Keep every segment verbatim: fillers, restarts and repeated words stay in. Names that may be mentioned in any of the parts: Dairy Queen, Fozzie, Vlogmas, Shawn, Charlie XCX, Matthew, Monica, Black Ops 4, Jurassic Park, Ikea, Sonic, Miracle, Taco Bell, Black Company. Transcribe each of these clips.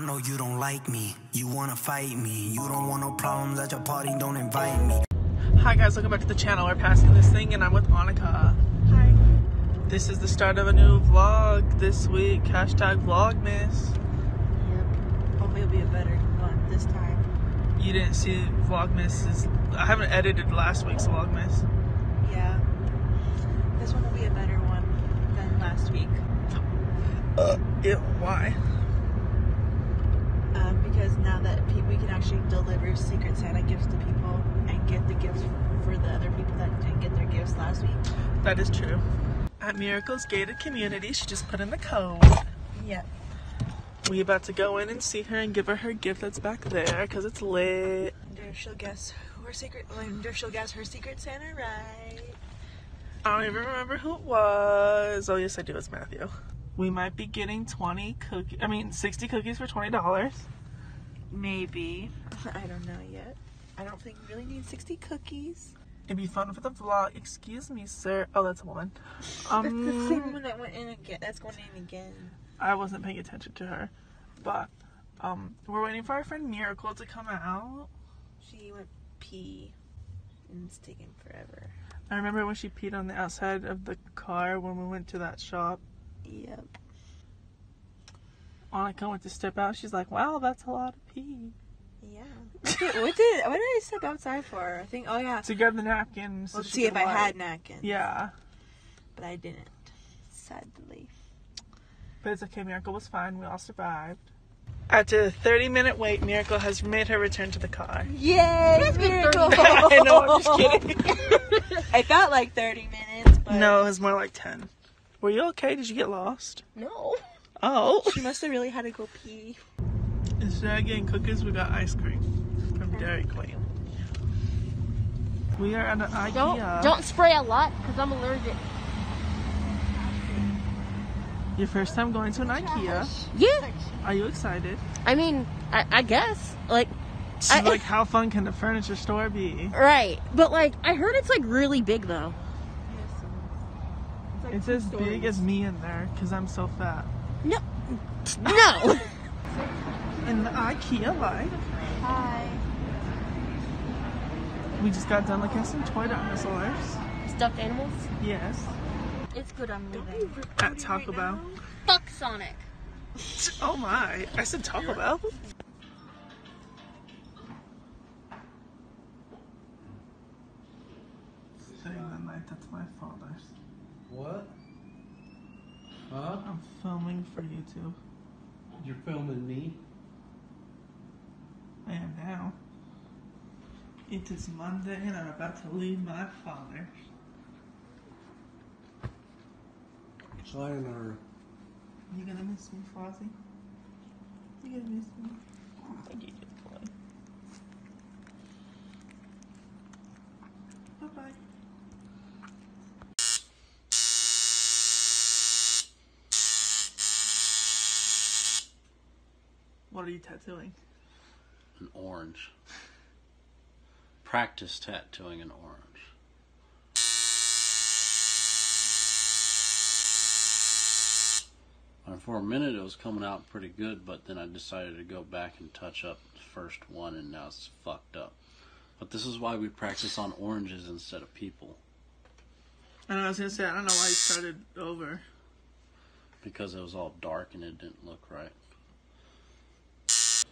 I know you don't like me. You wanna fight me. You don't want no problems at your party, don't invite me. Hi guys, welcome back to the channel. We're passing this thing and I'm with Monica. Hi. This is the start of a new vlog this week. Hashtag Vlogmas. Yep. Hopefully it'll be a better vlog this time. You didn't see Vlogmas. Is, I haven't edited last week's Vlogmas. Yeah. This one will be a better one than last week. Uh, it, why? Uh, because now that pe we can actually deliver Secret Santa gifts to people and get the gifts for the other people that didn't get their gifts last week. That is true. At Miracle's gated community, she just put in the code. Yeah. We about to go in and see her and give her her gift that's back there because it's lit. There she'll guess her secret. There she'll guess her Secret Santa right. I don't even remember who it was. Oh yes, I do. It's Matthew. We might be getting twenty cookies. I mean, sixty cookies for twenty dollars. Maybe. I don't know yet. I don't think we really need sixty cookies. It'd be fun for the vlog. Excuse me, sir. Oh, that's one. Um, that's the same one that went in again. That's going in again. I wasn't paying attention to her, but um, we're waiting for our friend Miracle to come out. She went pee, and it's taking forever. I remember when she peed on the outside of the car when we went to that shop. Yep. Monica went to step out. She's like, "Wow, that's a lot of pee." Yeah. What did what did, what did I step outside for? I think. Oh yeah. To grab the napkin. So well, see if I light. had napkins. Yeah. But I didn't, sadly. But it's okay. Miracle was fine. We all survived. After a thirty-minute wait, Miracle has made her return to the car. Yay, it's Miracle! I know. I'm just kidding. I felt like thirty minutes, but no, it was more like ten. Were you okay? Did you get lost? No. Oh. She must have really had to go pee. Instead of getting cookies, we got ice cream from Dairy Queen. We are at an Ikea. Don't, don't spray a lot because I'm allergic. Your first time going to an Ikea? Yeah. Are you excited? I mean, I, I guess. Like, so I, like, how fun can the furniture store be? Right. But like, I heard it's like really big though. It's as big as me in there because I'm so fat. No. No. In the Ikea life. Hi. We just got done looking at some toy dinosaurs. Stuffed animals? Yes. It's good I'm moving. At Taco Bell. Fuck Sonic. Oh my. I said Taco Bell? Staying the night, that's my father's. What? Huh? I'm filming for YouTube. You're filming me? I am now. It is Monday and I'm about to leave my father's. Sayonara. You gonna miss me, Fozzie? You gonna miss me? I need you to play. Bye-bye. What are you tattooing? An orange. Practice tattooing an orange. And for a minute it was coming out pretty good, but then I decided to go back and touch up the first one and now it's fucked up. But this is why we practice on oranges instead of people. And I was gonna say, I don't know why you started over. Because it was all dark and it didn't look right.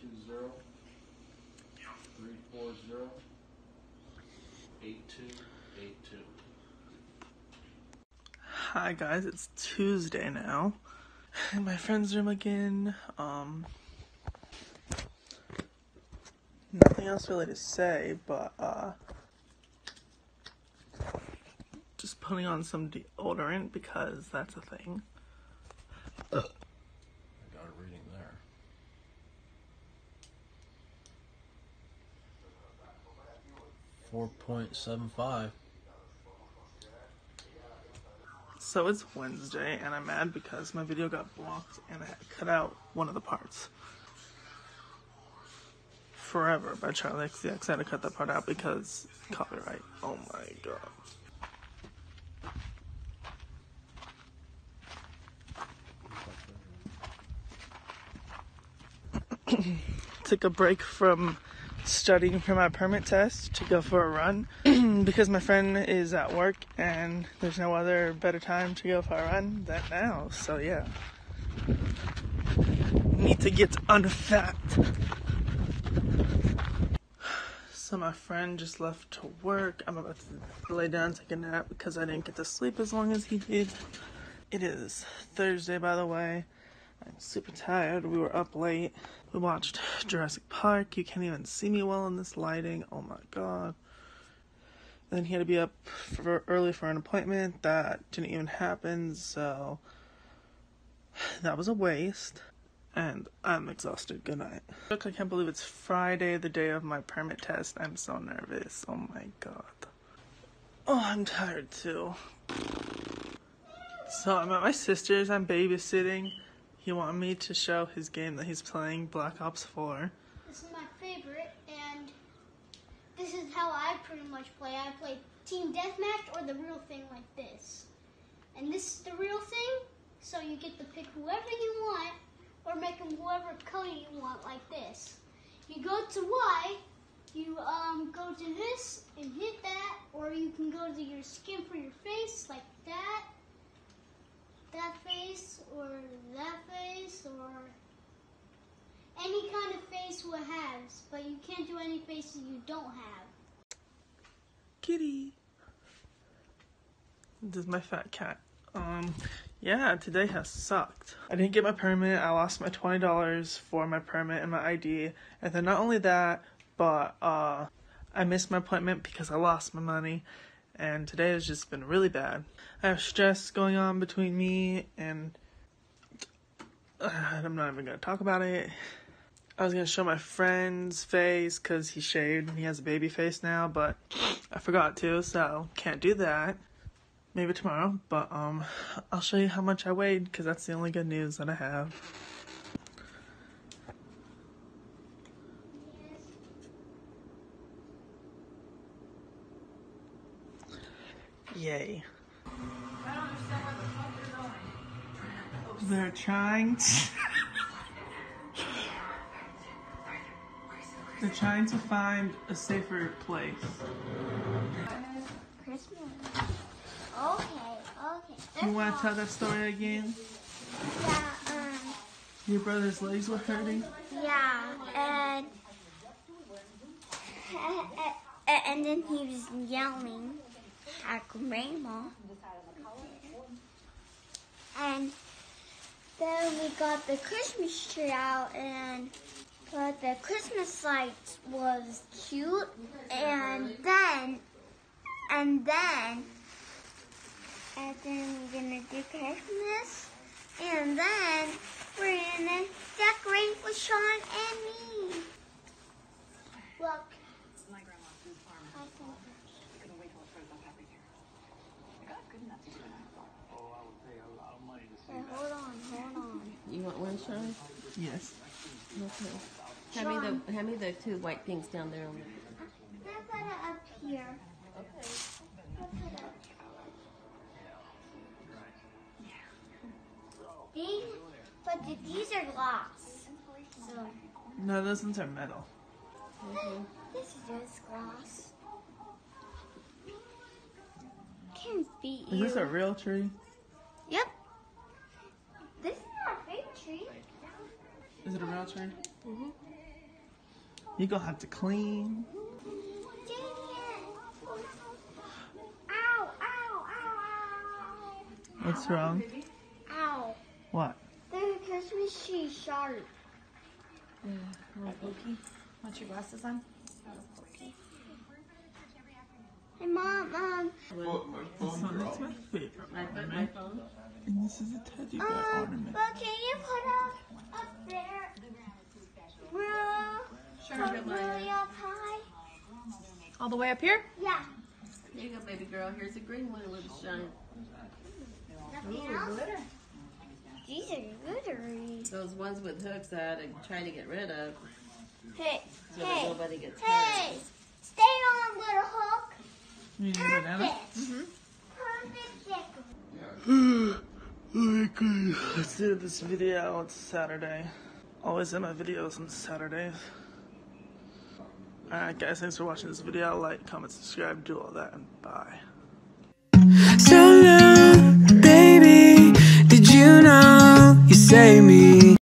two zero three four zero eight two eight two. Hi guys, it's Tuesday now. In my friend's room again. Um nothing else really to say, but uh just putting on some deodorant because that's a thing. Ugh. four point seven five. So it's Wednesday and I'm mad because my video got blocked and I had cut out one of the parts. Forever by Charlie X C X. I had to cut that part out because copyright. Oh my god. took a break from studying for my permit test to go for a run because my friend is at work and there's no other better time to go for a run than now. So yeah, need to get unfat. So my friend just left to work. I'm about to lay down and take a nap because I didn't get to sleep as long as he did. It is Thursday, by the way. I'm super tired. We were up late. We watched Jurassic Park. You can't even see me well in this lighting. Oh my god. Then he had to be up for early for an appointment that didn't even happen, so that was a waste. And I'm exhausted. Good night. I can't believe it's Friday, the day of my permit test. I'm so nervous. Oh my god. Oh, I'm tired too. So I'm at my sister's. I'm babysitting. He wanted me to show his game that he's playing, Black Ops four. This is my favorite, and this is how I pretty much play. I play Team Deathmatch or the real thing like this. And this is the real thing, so you get to pick whoever you want or make them whatever color you want like this. You go to Y, you um, go to this and hit that, or you can go to your skin for your face like that. That face, or that face, or any kind of face will have, but you can't do any faces you don't have. Kitty. This is my fat cat. Um, yeah, today has sucked. I didn't get my permit. I lost my twenty dollars for my permit and my I D. And then not only that, but uh, I missed my appointment because I lost my money. And today has just been really bad. I have stress going on between me and uh, I'm not even gonna talk about it. I was gonna show my friend's face because he shaved and he has a baby face now, but I forgot to, so can't do that. Maybe tomorrow, but um, I'll show you how much I weighed because that's the only good news that I have. Yay. I don't understand where the fuck they're going. They're trying to They're trying to find a safer place. Christmas. Okay, okay. You wanna tell that story again? Yeah, um your brother's legs were hurting? Yeah, and and then he was yelling at Grandma, and then we got the Christmas tree out, and but the Christmas lights was cute, and then and then and then we're gonna do Christmas, and then we're gonna decorate with Shawn and me. Look. Hold on, hold on. You want one, Shawn? Yes. Okay. Hand me the, hand me the two white things down there. On the... I'll put it up here. Okay. I'll put it up here. These, but the, these are glass. So. No, those ones are metal. Mm-hmm. This is just glass. Can't beat you. Is this a real tree? Yep. This is not a fake tree. Is it a real tree? Mm-hmm. You're gonna have to clean. Dang it. Ow, ow, ow, ow. What's wrong? Ow. What? There's a Christmas tree sharp. Mm, a little pokey. Want your glasses on? Okay. Hey, Mom, Mom. Oh, my phone dropped. That's my favorite ornament. My phone. And this is a teddy bear um, ornament. But can you put it up, up there? Real, really up high. All the way up here? Yeah. There you go, baby girl. Here's a green one, a little shine. Nothing else? Ooh, glitter. These are glittery. Those ones with hooks that I try to get rid of. Hey, so hey, that nobody gets hey, hurt. Stay on, little hook. You need a banana? Mm-hmm. Perfect. Alright guys, that's the end of this video. It's Saturday. always in my videos on Saturdays. Alright guys, thanks for watching this video. Like, comment, subscribe, do all that, and bye.